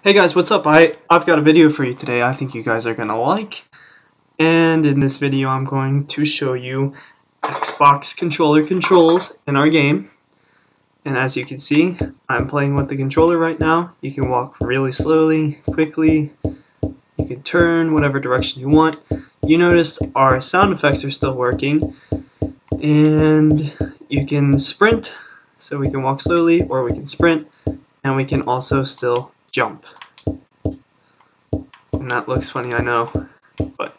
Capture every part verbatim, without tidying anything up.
Hey guys, what's up? I, I've got a video for you today I think you guys are gonna like. And in this video I'm going to show you Xbox controller controls in our game. And as you can see, I'm playing with the controller right now. You can walk really slowly, quickly. You can turn whatever direction you want. You noticed our sound effects are still working. And you can sprint, so we can walk slowly, or we can sprint, and we can also still jump. And that looks funny, I know, but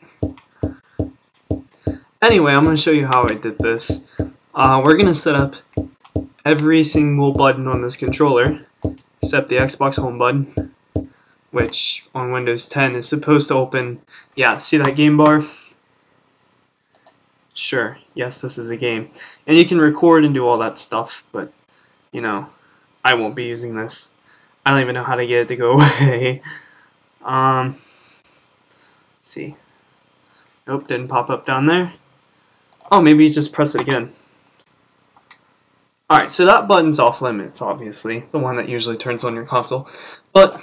anyway, I'm going to show you how I did this. Uh, we're going to set up every single button on this controller except the Xbox home button, which on Windows ten is supposed to open. Yeah, see that game bar? Sure, yes, this is a game, and you can record and do all that stuff, but you know, I won't be using this. I don't even know how to get it to go away. Um, let's see. Nope, didn't pop up down there. Oh, maybe you just press it again. Alright, so that button's off limits, obviously. The one that usually turns on your console. But,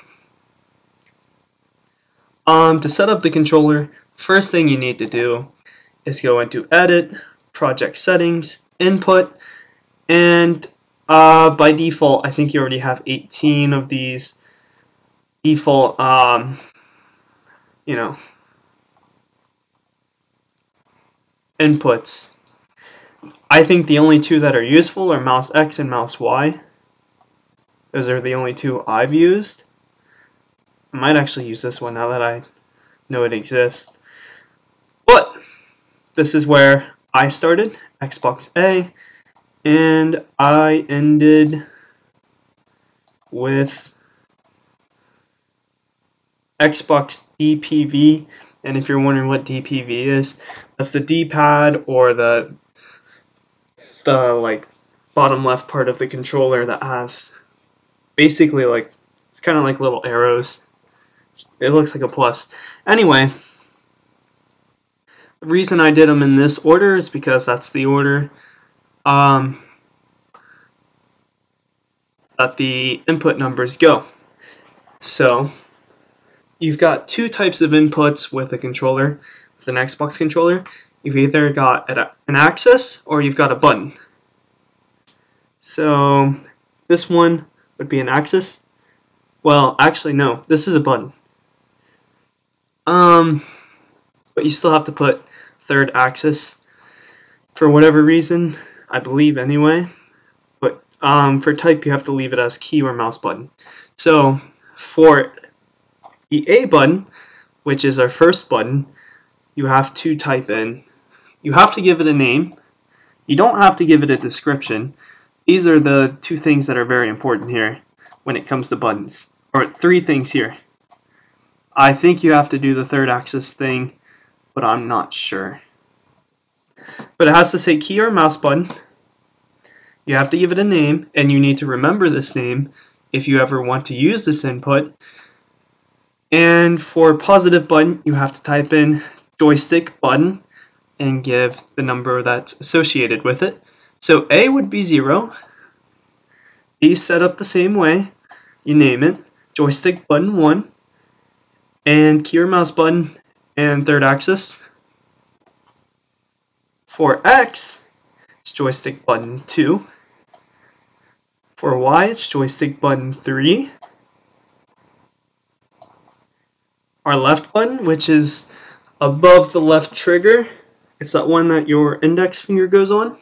um, to set up the controller, first thing you need to do is go into Edit, Project Settings, Input, and Uh, by default, I think you already have eighteen of these default, um, you know, inputs. I think the only two that are useful are mouse X and mouse Y. Those are the only two I've used. I might actually use this one now that I know it exists. But this is where I started, Xbox A. And I ended with Xbox D P V, and if you're wondering what D P V is, that's the D pad or the the like bottom left part of the controller that has basically like, it's kind of like little arrows. It looks like a plus. Anyway, the reason I did them in this order is because that's the order Um, that the input numbers go. So you've got two types of inputs with a controller, with an Xbox controller. You've either got an axis or you've got a button. So this one would be an axis. Well, actually no, this is a button. Um, but you still have to put third axis for whatever reason. I believe anyway, but um, for type you have to leave it as key or mouse button. So for the A button, which is our first button, you have to type in, you have to give it a name, you don't have to give it a description. These are the two things that are very important here when it comes to buttons, or three things here. I think you have to do the third axis thing, but I'm not sure. But it has to say key or mouse button. You have to give it a name, and you need to remember this name if you ever want to use this input. And for positive button, you have to type in joystick button and give the number that's associated with it. So A would be zero. B set up the same way. You name it. Joystick button one. And key or mouse button and third axis. For X, it's joystick button two. For Y, it's joystick button three. Our left button, which is above the left trigger, it's that one that your index finger goes on.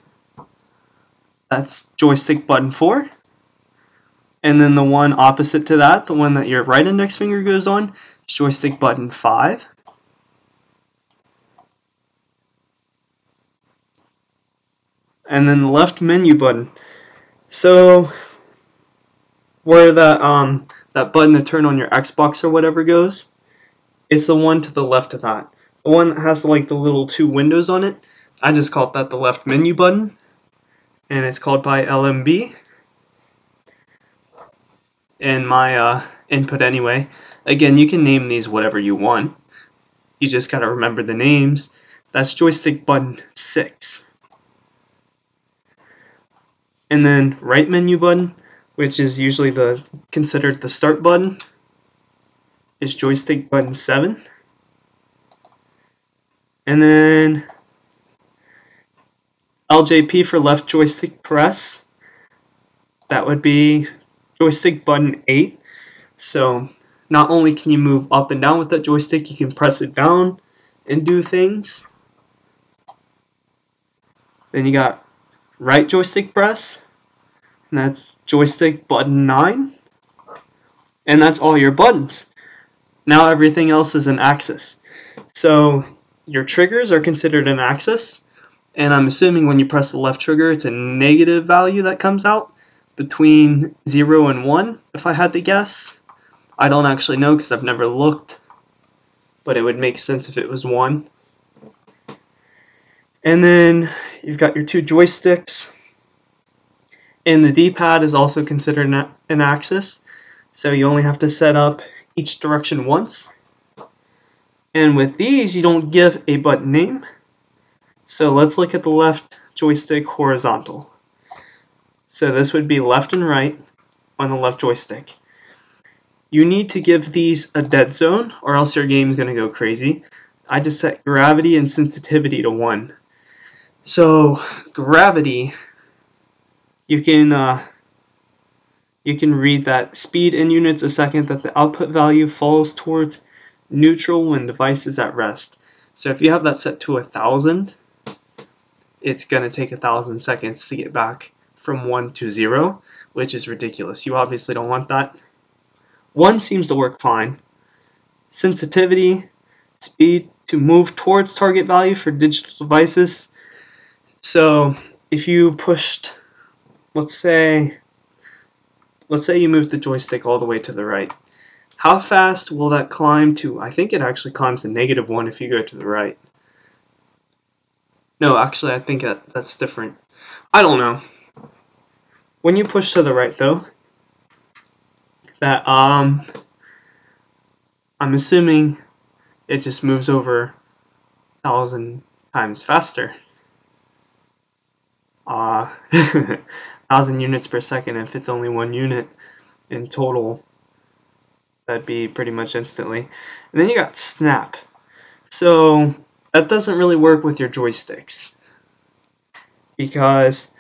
That's joystick button four. And then the one opposite to that, the one that your right index finger goes on, is joystick button five. And then the left menu button. So where that um that button to turn on your Xbox or whatever goes, it's the one to the left of that. The one that has like the little two windows on it. I just called that the left menu button, and it's called by L M B in my uh, input anyway. Again, you can name these whatever you want. You just gotta remember the names. That's joystick button six. And then right menu button, which is usually the considered the start button, is joystick button seven. And then L J P for left joystick press, that would be joystick button eight. So not only can you move up and down with that joystick, you can press it down and do things. Then you got right joystick press, and that's joystick button nine. And that's all your buttons. Now everything else is an axis. So your triggers are considered an axis, and I'm assuming when you press the left trigger it's a negative value that comes out between zero and one, if I had to guess. I don't actually know because I've never looked, but it would make sense if it was one. And then you've got your two joysticks, and the D pad is also considered an axis, so you only have to set up each direction once. And with these, you don't give a button name. So let's look at the left joystick horizontal. So this would be left and right on the left joystick. You need to give these a dead zone, or else your game's going to go crazy. I just set gravity and sensitivity to one. So gravity, you can uh, you can read that speed in units a second that the output value falls towards neutral when device is at rest. So if you have that set to a thousand, it's gonna take a thousand seconds to get back from one to zero, which is ridiculous. You obviously don't want that. One seems to work fine. Sensitivity, speed to move towards target value for digital devices. So if you pushed, let's say, let's say you moved the joystick all the way to the right. How fast will that climb to? I think it actually climbs to negative one if you go to the right. No, actually, I think that, that's different. I don't know. When you push to the right, though, that um, I'm assuming it just moves over a thousand times faster. Uh, thousand units per second if it's only one unit in total. That'd be pretty much instantly. And then you got snap. So that doesn't really work with your joysticks, because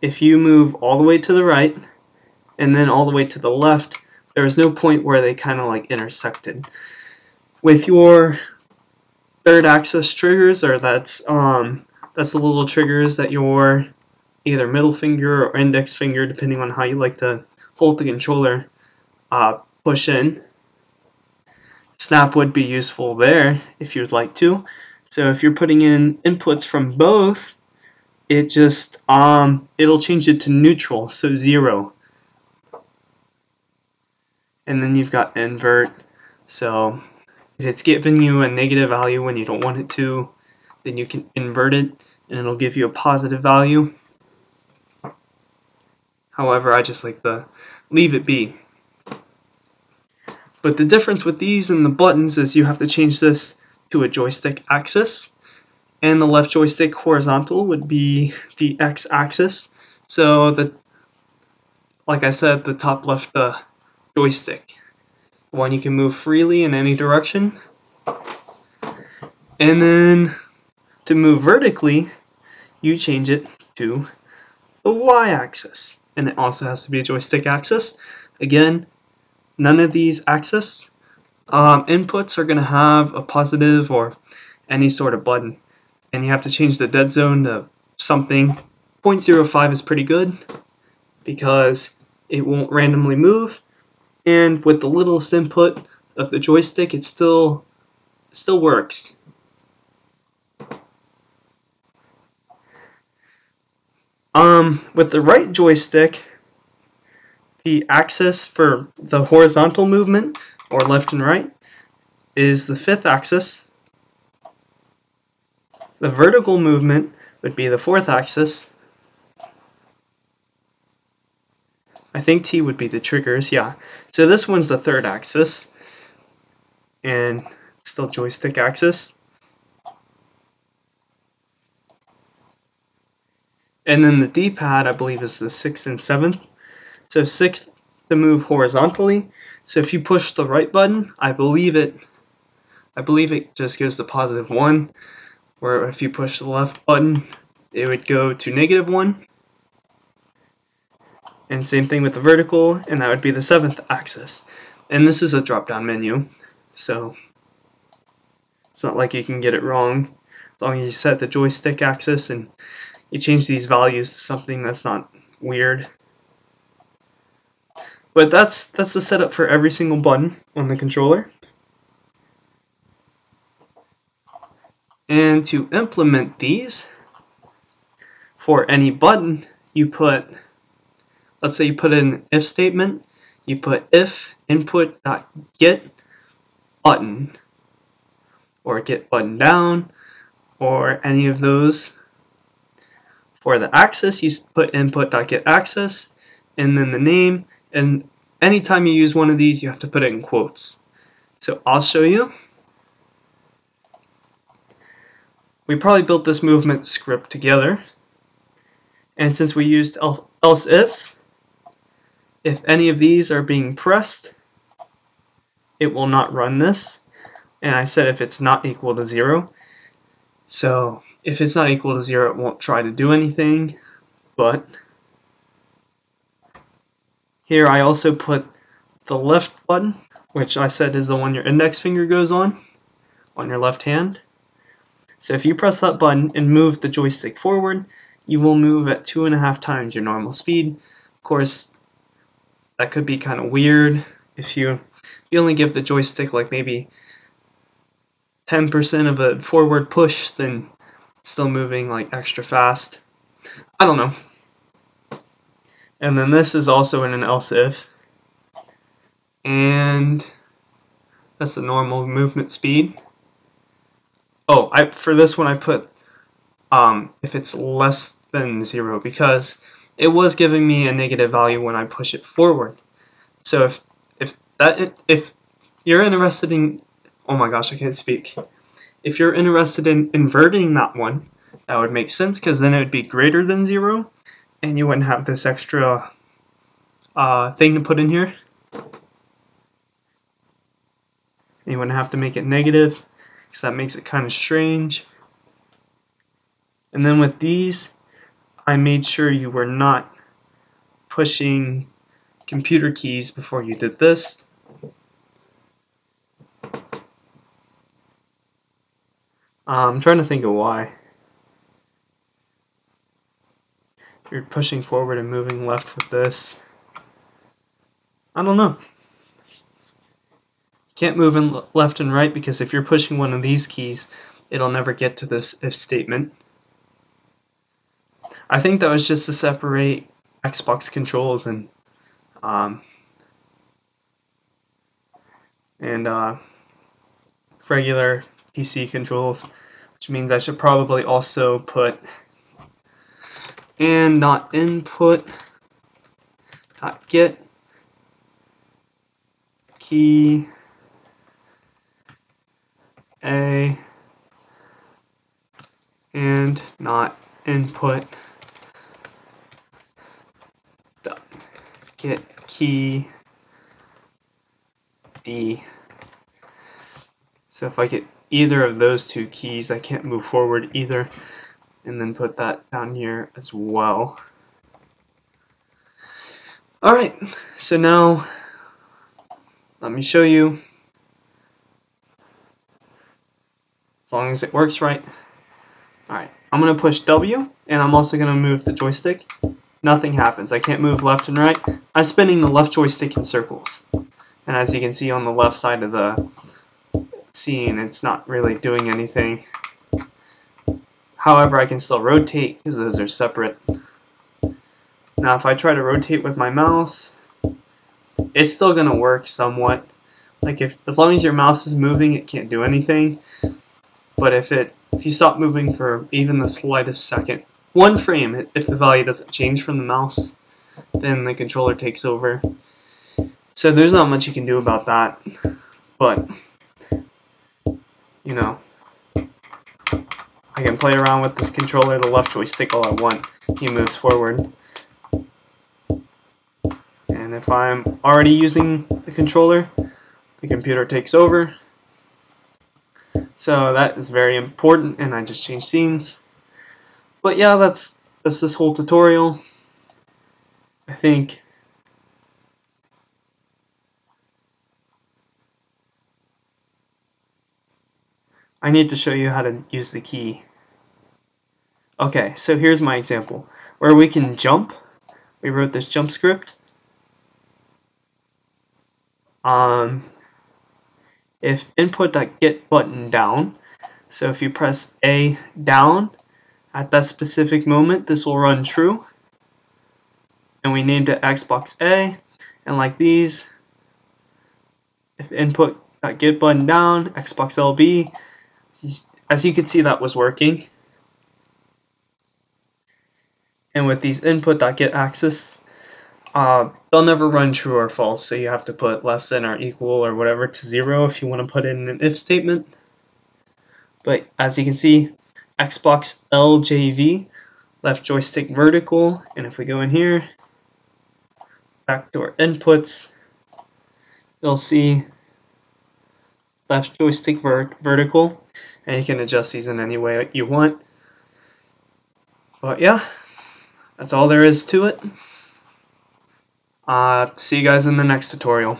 if you move all the way to the right and then all the way to the left, there is no point where they kind of like intersected. With your third axis triggers, or that's um that's the little triggers that your either middle finger or index finger, depending on how you like to hold the controller, uh, push in. Snap would be useful there if you'd like to. So if you're putting in inputs from both, it just um it'll change it to neutral, so zero. And then you've got invert. So if it's giving you a negative value when you don't want it to, then you can invert it and it'll give you a positive value. However, I just like to leave it be. But the difference with these and the buttons is you have to change this to a joystick axis, and the left joystick horizontal would be the x-axis. So the, like I said, the top left uh, joystick, the one you can move freely in any direction. And then to move vertically, you change it to the y-axis, and it also has to be a joystick axis. Again, none of these axis um, inputs are going to have a positive or any sort of button, and you have to change the dead zone to something. zero point zero five is pretty good because it won't randomly move, and with the littlest input of the joystick, it still still works. Um, with the right joystick, the axis for the horizontal movement, or left and right, is the fifth axis. The vertical movement would be the fourth axis. I think T would be the triggers, yeah. So this one's the third axis, and still joystick axis. And then the D pad, I believe, is the sixth and seventh. So sixth to move horizontally, So if you push the right button, I believe it I believe it just goes to positive one, where if you push the left button, it would go to negative one. And same thing with the vertical, and that would be the seventh axis. And this is a drop-down menu, so it's not like you can get it wrong. As long as you set the joystick axis and you change these values to something that's not weird. But that's that's the setup for every single button on the controller. And to implement these, for any button, you put, let's say you put in an if statement, you put if input.get button, or get button down, or any of those. For the axis, you put input.get axis, and then the name, and anytime you use one of these, you have to put it in quotes. So I'll show you. We probably built this movement script together, and since we used else ifs, if any of these are being pressed, it will not run this. And I said if it's not equal to zero, so if it's not equal to zero, it won't try to do anything. But here I also put the left button, which I said is the one your index finger goes on, on your left hand. So if you press that button and move the joystick forward, you will move at two and a half times your normal speed. Of course, that could be kind of weird if you, you only give the joystick like maybe ten percent of a forward push, then it's still moving like extra fast. I don't know. And then this is also in an else if, and that's the normal movement speed. Oh, I, for this one I put um, if it's less than zero, because it was giving me a negative value when I push it forward. So if if that if you're interested in, oh my gosh, I can't speak. If you're interested in inverting that one, that would make sense, because then it would be greater than zero, and you wouldn't have this extra uh, thing to put in here. And you wouldn't have to make it negative, because that makes it kind of strange. And then with these, I made sure you were not pushing computer keys before you did this. I'm trying to think of why. You're pushing forward and moving left with this. I don't know. Can't move in left and right, because if you're pushing one of these keys, it'll never get to this if statement. I think that was just to separate Xbox controls and um, and uh, regular P C controls, which means I should probably also put and not input dot get key A and not input dot get key D. So if I get either of those two keys, I can't move forward either, and then put that down here as well. Alright, so now let me show you. As long as it works right. Alright, I'm going to push W, and I'm also going to move the joystick. Nothing happens. I can't move left and right. I'm spinning the left joystick in circles. And as you can see on the left side of the scene, it's not really doing anything. However, I can still rotate, because those are separate. Now, if I try to rotate with my mouse, it's still going to work somewhat. Like, if as long as your mouse is moving, it can't do anything. But if it if you stop moving for even the slightest second, one frame, if the value doesn't change from the mouse, then the controller takes over. So there's not much you can do about that. But you know, I can play around with this controller, the left joystick, all I want. He moves forward. And and if I'm already using the controller, the computer takes over. So that is very important, and I just changed scenes. But yeah, that's that's this whole tutorial. I think I need to show you how to use the key. Okay, so here's my example where we can jump. We wrote this jump script. Um, if input.get button down, so if you press A down at that specific moment, this will run true. And we named it Xbox A, and like these, if input.get button down, Xbox L B. As you can see, that was working. And with these input.getAxis, uh, they'll never run true or false, so you have to put less than or equal or whatever to zero if you want to put in an if statement. But as you can see, Xbox L J V, left joystick vertical, and if we go in here, backdoor inputs, you'll see left joystick vert vertical, and you can adjust these in any way you want. But yeah, that's all there is to it. Uh, see you guys in the next tutorial.